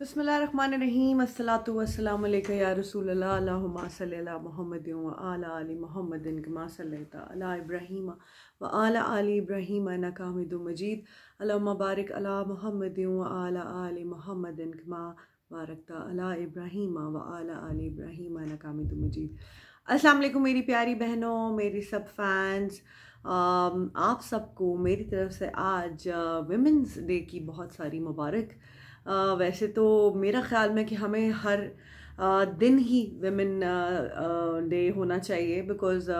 बिस्मिल्लाहिर्रहमानिर्रहीम अस्सलातु वस्सलामु अलैका या रसूलल्लाह अल्लाहुम्मा सल्लि अला मुहम्मदिन व अला आलि मुहम्मदिन कमा सल्लैता अला इब्राहीम व अला आलि इब्राहीम इन्नका हमीदुम मजीद अल्लाहुम्मा बारिक अला मुहम्मदिन व अला आलि मुहम्मदिन कमा बारकता अला इब्राहीम व अला आलि इब्राहीम इन्नका हमीदुम मजीद। अस्सलामु अलैकुम मेरी प्यारी बहनों, मेरी सब फैंस, आप सबको मेरी तरफ से आज विमेंस डे की बहुत सारी मुबारक। वैसे तो मेरा ख़्याल में कि हमें हर दिन ही विमेन डे होना चाहिए, बिकॉज़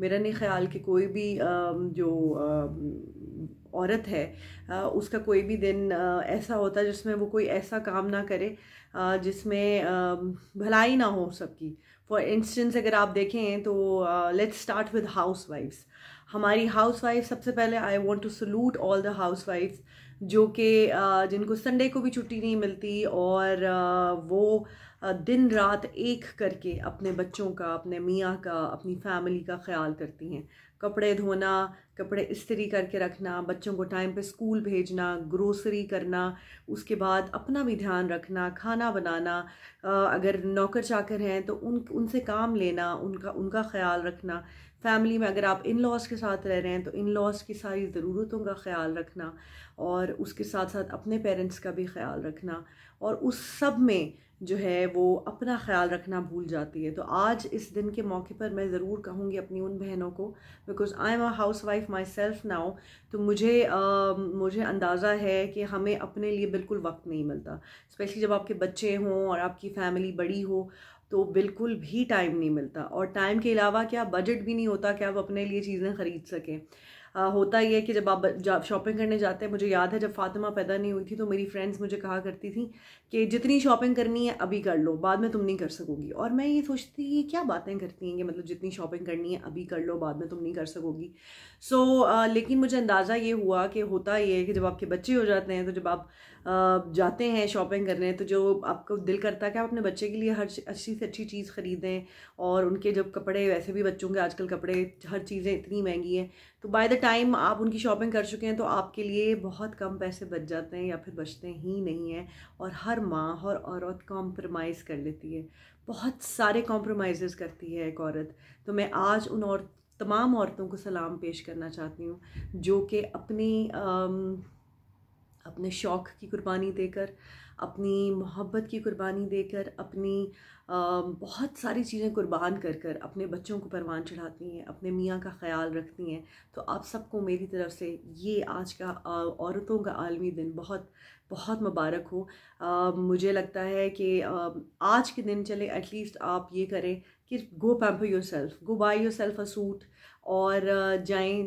मेरा नहीं ख्याल कि कोई भी जो औरत है उसका कोई भी दिन ऐसा होता है जिसमें वो कोई ऐसा काम ना करे जिसमें भलाई ना हो सबकी। फॉर इंस्टेंस अगर आप देखें तो let's start with house wives. हमारी हाउस वाइफ, सबसे पहले I want to salute all the house wives जो कि जिनको संडे को भी छुट्टी नहीं मिलती और वो दिन रात एक करके अपने बच्चों का, अपने मियाँ का, अपनी फैमिली का ख्याल करती हैं। कपड़े धोना, कपड़े इस्त्री करके रखना, बच्चों को टाइम पे स्कूल भेजना, ग्रोसरी करना, उसके बाद अपना भी ध्यान रखना, खाना बनाना, अगर नौकर चाकर हैं तो उनसे काम लेना, उनका ख्याल रखना। फैमिली में अगर आप इन लॉज के साथ रह रहे हैं तो इन लॉज की सारी ज़रूरतों का ख्याल रखना और उसके साथ साथ अपने पेरेंट्स का भी ख्याल रखना, और उस सब में जो है वो अपना ख्याल रखना भूल जाती है। तो आज इस दिन के मौके पर मैं ज़रूर कहूँगी अपनी उन बहनों को, because I am a house wife myself now, तो मुझे अंदाज़ा है कि हमें अपने लिए बिल्कुल वक्त नहीं मिलता। स्पेशली जब आपके बच्चे हों और आपकी फैमिली बड़ी हो तो बिल्कुल भी टाइम नहीं मिलता, और टाइम के अलावा क्या बजट भी नहीं होता कि आप अपने लिए चीज़ें ख़रीद सकें। होता ये कि जब आप शॉपिंग करने जाते हैं, मुझे याद है जब फ़ातिमा पैदा नहीं हुई थी तो मेरी फ्रेंड्स मुझे कहा करती थी कि जितनी शॉपिंग करनी है अभी कर लो, बाद में तुम नहीं कर सकोगी। और मैं ये सोचती थी ये क्या बातें करती हैं कि मतलब जितनी शॉपिंग करनी है अभी कर लो, बाद में तुम नहीं कर सकोगी। सो लेकिन मुझे अंदाज़ा ये हुआ कि होता ये है कि जब आपके बच्चे हो जाते हैं तो जब आप जाते हैं शॉपिंग करने तो जो आपको दिल करता है कि आप अपने बच्चे के लिए हर अच्छी से अच्छी चीज़ ख़रीदें, और उनके जब कपड़े, वैसे भी बच्चों के आजकल कपड़े, हर चीज़ें इतनी महंगी हैं, तो बाय द टाइम आप उनकी शॉपिंग कर चुके हैं तो आपके लिए बहुत कम पैसे बच जाते हैं या फिर बचते ही नहीं हैं। और हर माँ, हर औरत कॉम्प्रोमाइज़ कर लेती है, बहुत सारे कॉम्प्रोमाइज़ करती है एक औरत। तो मैं आज उन तमाम औरतों को सलाम पेश करना चाहती हूँ जो कि अपने शौक़ की कुर्बानी देकर, अपनी मोहब्बत की कुर्बानी देकर, अपनी बहुत सारी चीज़ें कुर्बान कर कर अपने बच्चों को परवान चढ़ाती हैं, अपने मियाँ का ख़याल रखती हैं। तो आप सबको मेरी तरफ़ से ये आज का औरतों का आलमी दिन बहुत बहुत मुबारक हो। मुझे लगता है कि आज के दिन चले एटलीस्ट आप ये करें कि go pamper yourself, go buy yourself a suit, और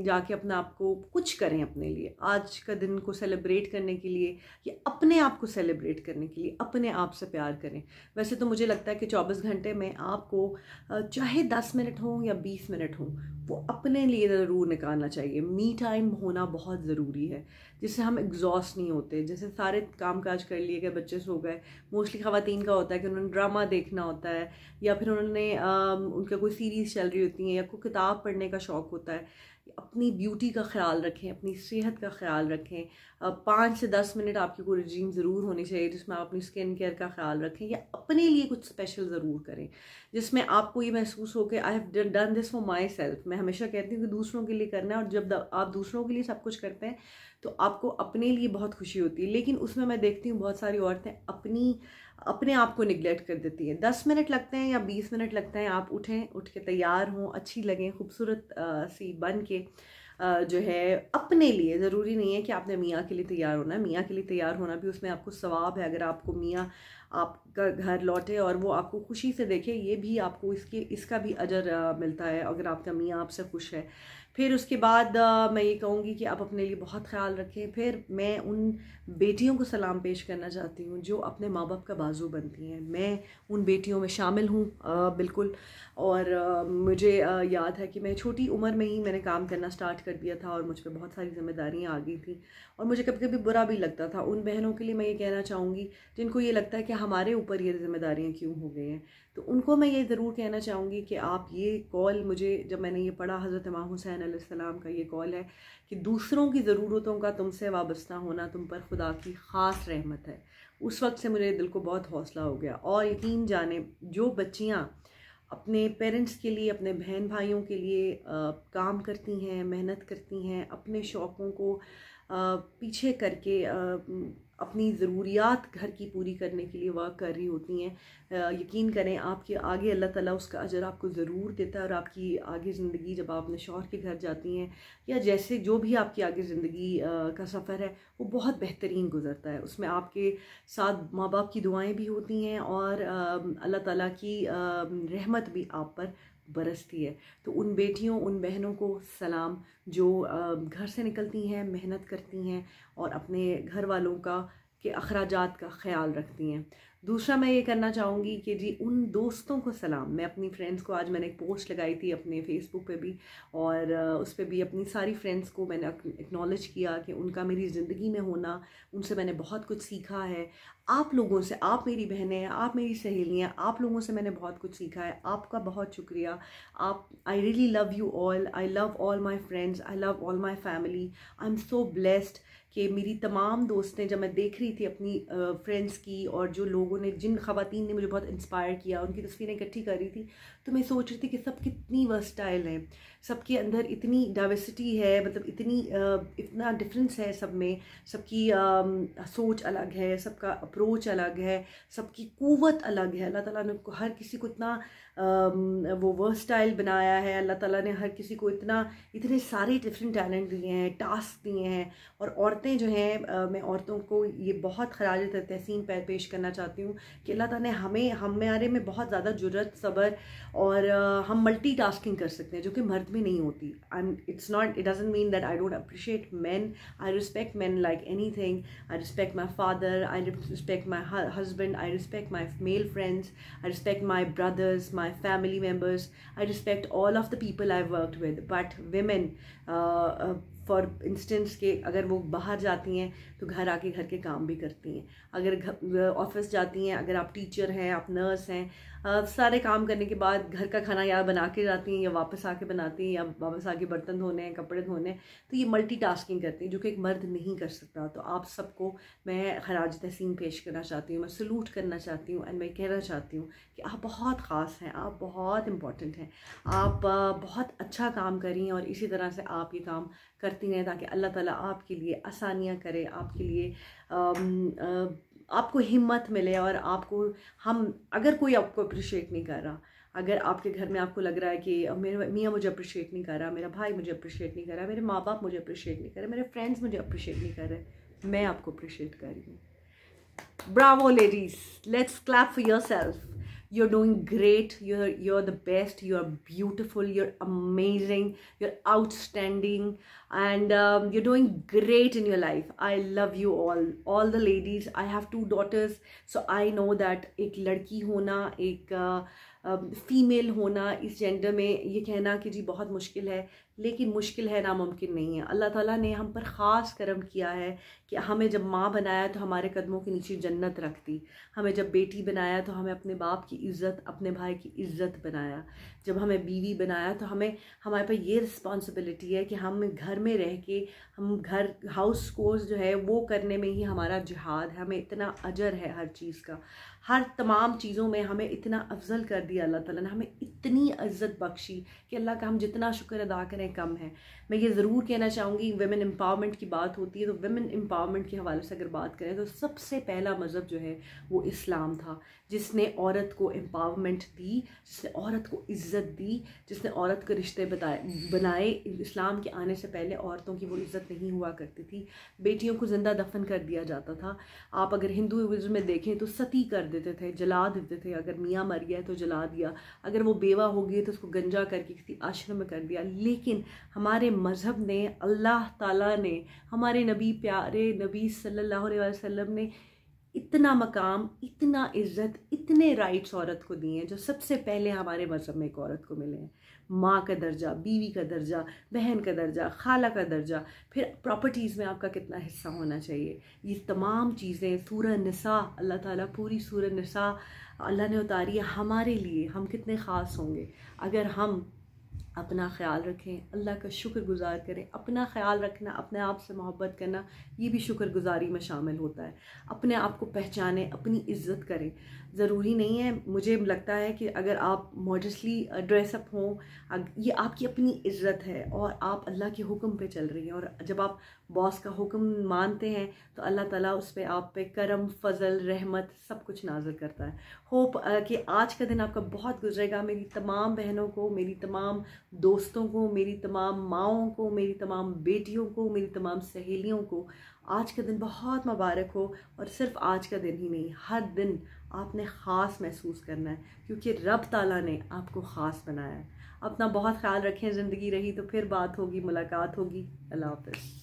जाके अपना आप को कुछ करें अपने लिए। आज का दिन को सेलिब्रेट करने के लिए या अपने आप को सेलिब्रेट करने के लिए अपने आप से प्यार करें। वैसे तो मुझे लगता है कि 24 घंटे में आपको चाहे 10 मिनट हों या 20 मिनट हों वो अपने लिए ज़रूर निकालना चाहिए। मी टाइम होना बहुत ज़रूरी है जिससे हम एग्जॉस्ट नहीं होते। जैसे सारे काम काज कर लिए गए, बच्चे सो गए, मोस्टली ख़वातीन का होता है कि उन्होंने ड्रामा देखना होता है या फिर उन्होंने उनका कोई सीरीज़ चल रही होती है या कोई किताब पढ़ने का शौक़ होता है। अपनी ब्यूटी का ख्याल रखें, अपनी सेहत का ख्याल रखें। 5 से 10 मिनट आपकी कोई रिजीम ज़रूर होनी चाहिए जिसमें आप अपनी स्किन केयर का ख्याल रखें या अपने लिए कुछ स्पेशल ज़रूर करें जिसमें आपको ये महसूस हो कि I have done this for myself. मैं हमेशा कहती हूँ कि दूसरों के लिए करना है, और जब आप दूसरों के लिए सब कुछ करते हैं तो आपको अपने लिए बहुत खुशी होती है। लेकिन उसमें मैं देखती हूँ बहुत सारी औरतें अपने आप को निगलेक्ट कर देती हैं। 10 मिनट लगते हैं या 20 मिनट लगते हैं, आप उठ के तैयार हों, अच्छी लगें, खूबसूरत सी बन के जो है अपने लिए। ज़रूरी नहीं है कि आपने मियाँ के लिए तैयार होना है, मियाँ के लिए तैयार होना भी उसमें आपको सवाब है। अगर आपको मियाँ आपका घर लौटे और वो आपको खुशी से देखे, ये भी आपको इसका भी अजर मिलता है अगर आपका मियाँ आपसे खुश है। फिर उसके बाद मैं ये कहूँगी कि आप अपने लिए बहुत ख्याल रखें। फिर मैं उन बेटियों को सलाम पेश करना चाहती हूँ जो अपने माँ बाप का बाजू बनती हैं। मैं उन बेटियों में शामिल हूँ बिल्कुल, और मुझे याद है कि मैं छोटी उम्र में ही मैंने काम करना स्टार्ट कर दिया था और मुझ पर बहुत सारी जिम्मेदारियाँ आ गई थी, और मुझे कभी कभी बुरा भी लगता था। उन बहनों के लिए मैं ये कहना चाहूँगी जिनको ये लगता है कि हमारे ऊपर ये जिम्मेदारियाँ क्यों हो गई हैं, तो उनको मैं ये ज़रूर कहना चाहूँगी कि आप ये कॉल, मुझे जब मैंने ये पढ़ा हज़रत इमाम हुसैन अलैहिस्सलाम का ये कॉल है कि दूसरों की ज़रूरतों का तुमसे वाबस्ता होना तुम पर खुदा की ख़ास रहमत है। उस वक्त से मेरे दिल को बहुत हौसला हो गया। और यकीन जाने जो बच्चियां अपने पेरेंट्स के लिए, अपने बहन भाइयों के लिए काम करती हैं, मेहनत करती हैं, अपने शौक़ों को पीछे करके अपनी ज़रूरियात घर की पूरी करने के लिए वर्क कर रही होती हैं, यकीन करें आपके आगे अल्लाह ताला उसका अजर आपको ज़रूर देता है। और आपकी आगे ज़िंदगी जब आप अपने शौहर के घर जाती हैं या जैसे जो भी आपकी आगे ज़िंदगी का सफ़र है वो बहुत बेहतरीन गुज़रता है। उसमें आपके साथ माँ बाप की दुआएं भी होती हैं और अल्लाह ताला की रहमत भी आप पर बरसती है। तो उन बेटियों, उन बहनों को सलाम जो घर से निकलती हैं, मेहनत करती हैं और अपने घर वालों के अखराजात का ख्याल रखती हैं। दूसरा मैं ये करना चाहूँगी कि जी उन दोस्तों को सलाम, मैं अपनी फ्रेंड्स को, आज मैंने एक पोस्ट लगाई थी अपने फेसबुक पे भी और उस पे भी अपनी सारी फ्रेंड्स को मैंने एक्नॉलेज किया कि उनका मेरी ज़िंदगी में होना, उनसे मैंने बहुत कुछ सीखा है। आप लोगों से, आप मेरी बहनें हैं, आप मेरी सहेलियाँ, आप लोगों से मैंने बहुत कुछ सीखा है। आपका बहुत शुक्रिया। आप, I really love you all, I love all my friends, I love all my family, I am so blessed कि मेरी तमाम दोस्तें, जब मैं देख रही थी अपनी फ्रेंड्स की और जो लोगों ने, जिन ख़वातीन ने मुझे बहुत इंस्पायर किया, उनकी तस्वीरें इकट्ठी कर रही थी, तो मैं सोच रही थी कि सब कितनी वर्सटाइल हैं, सबके अंदर इतनी डाइवर्सिटी है, मतलब इतनी इतना डिफरेंस है सब में, सबकी सोच अलग है, सबका अप्रोच अलग है, सबकी कुव्वत अलग है। अल्लाह ताला ने हर किसी को इतना वो वर्सटाइल बनाया है। अल्लाह ताला ने हर किसी को इतने सारे डिफरेंट टैलेंट दिए हैं, टास्क दिए हैं। और औरतें जो हैं, मैं औरतों को ये बहुत खराज तहसीन पेश करना चाहती हूँ कि अल्लाह ताला ने हमें, हमारे में बहुत ज़्यादा जुर्रत, सब्र और हम मल्टीटास्किंग कर सकते हैं जो कि मर्द में नहीं होती। It's not, it doesn't mean that I don't appreciate man, I respect man like anything. I respect my father, I respect my husband, I respect my male friends, I respect my brothers, my family members, I respect all of the people I've worked with, but women, for instance के अगर वो बाहर जाती हैं तो घर आके घर के काम भी करती हैं, अगर ऑफिस जाती हैं, अगर आप टीचर हैं, आप नर्स हैं, सारे काम करने के बाद घर का खाना या बना के जाती हैं या वापस आके बनाती हैं या वापस आके बर्तन धोने हैं, कपड़े धोने हैं, तो ये मल्टीटास्किंग करती हैं जो कि एक मर्द नहीं कर सकता। तो आप सबको मैं खराज तहसीन पेश करना चाहती हूँ, मैं सलूट करना चाहती हूँ एंड मैं कहना चाहती हूँ कि आप बहुत ख़ास हैं, आप बहुत इम्पॉर्टेंट हैं, आप बहुत अच्छा काम कर रही हैं और इसी तरह से आप ये काम करती हैं ताकि अल्लाह ताला आपके लिए आसानियाँ करे, आपके लिए आपको हिम्मत मिले। और आपको, हम, अगर कोई आपको अप्रिशिएट नहीं कर रहा, अगर आपके घर में आपको लग रहा है कि मेरा मियाँ मुझे अप्रिशिएट नहीं कर रहा, मेरा भाई मुझे अप्रिशिएट नहीं कर रहा, मेरे माँ बाप मुझे अप्रिशिएट नहीं कर रहे, मेरे फ्रेंड्स मुझे अप्रिशिएट नहीं कर रहे, मैं आपको अप्रिशिएट कर रही हूँ। Bravo ladies, let's clap for yourself. You're doing great. You're the best. You're beautiful. You're amazing. You're outstanding, and you're doing great in your life. I love you all the ladies. I have 2 daughters, so I know that एक लड़की होना, एक female होना इस gender में, ये कहना कि जी बहुत मुश्किल है, लेकिन मुश्किल है, नामुमकिन नहीं है। अल्लाह ताला ने हम पर ख़ास करम किया है कि हमें जब माँ बनाया तो हमारे कदमों के नीचे जन्नत रख दी, हमें जब बेटी बनाया तो हमें अपने बाप की इज़्ज़त, अपने भाई की इज़्ज़त बनाया, जब हमें बीवी बनाया तो हमें, हमारे पर ये रिस्पॉन्सिबिलिटी है कि हम घर में रह के, हम घर, हाउस कोर्स जो है वो करने में ही हमारा जिहाद है। हमें इतना अजर है हर चीज़ का, हर तमाम चीज़ों में हमें इतना अफजल कर दिया अल्लाह ताला ने, हमें इतनी इज़्ज़त बख्शी कि अल्लाह का हम जितना शुक्र अदा करें कम है। मैं ये ज़रूर कहना चाहूँगी, वुमेन एम्पावरमेंट की बात होती है तो वुमेन एम्पावरमेंट के हवाले से अगर बात करें तो सबसे पहला मज़हब जो है वो इस्लाम था, जिसने औरत को एम्पावरमेंट दी, जिसने औरत को इज़्ज़त दी, जिसने औरत को रिश्ते बनाए। इस्लाम के आने से पहले औरतों की वो इज़्ज़त नहीं हुआ करती थी, बेटियों को ज़िंदा दफन कर दिया जाता था। आप अगर हिंदूइज्म में देखें तो सती कर देते थे, जला देते थे, अगर मियाँ मर गया तो जला दिया, अगर वो बेवा हो गई तो उसको गंजा करके किसी आश्रम में कर दिया। लेकिन हमारे मज़हब ने, अल्लाह ताला ने, हमारे नबी, प्यारे नबी सल्लल्लाहु अलैहि वसल्लम ने इतना मकाम, इतना इज़्ज़त, इतने राइट्स औरत को दिए हैं जो सबसे पहले हमारे मज़हब में एक औरत को मिले हैं। माँ का दर्जा, बीवी का दर्जा, बहन का दर्जा, खाला का दर्जा, फिर प्रॉपर्टीज़ में आपका कितना हिस्सा होना चाहिए, ये तमाम चीज़ें सूरह निसा, अल्लाह ताला पूरी सूरह निसा अल्लाह ने उतारी है हमारे लिए। हम कितने ख़ास होंगे अगर हम अपना ख्याल रखें, अल्लाह का शुक्रगुजार करें। अपना ख्याल रखना, अपने आप से मोहब्बत करना, ये भी शुक्रगुजारी में शामिल होता है। अपने आप को पहचानें, अपनी इज़्ज़त करें। ज़रूरी नहीं है, मुझे लगता है कि अगर आप मॉडस्टली ड्रेसअप हों, ये आपकी अपनी इज़्ज़त है और आप अल्लाह के हुक्म पे चल रही हैं। और जब आप बॉस का हुक्म मानते हैं तो अल्लाह ताला उस पर आप पे करम, फ़ज़ल, रहमत सब कुछ नाज़िल करता है। होप कि आज का दिन आपका बहुत गुजरेगा। मेरी तमाम बहनों को, मेरी तमाम दोस्तों को, मेरी तमाम माओं को, मेरी तमाम बेटियों को, मेरी तमाम सहेलियों को आज का दिन बहुत मुबारक हो। और सिर्फ आज का दिन ही नहीं, हर दिन आपने ख़ास महसूस करना है, क्योंकि रब ताला ने आपको ख़ास बनाया है। अपना बहुत ख्याल रखें। ज़िंदगी रही तो फिर बात होगी, मुलाकात होगी। अल्लाह हाफ़िज़।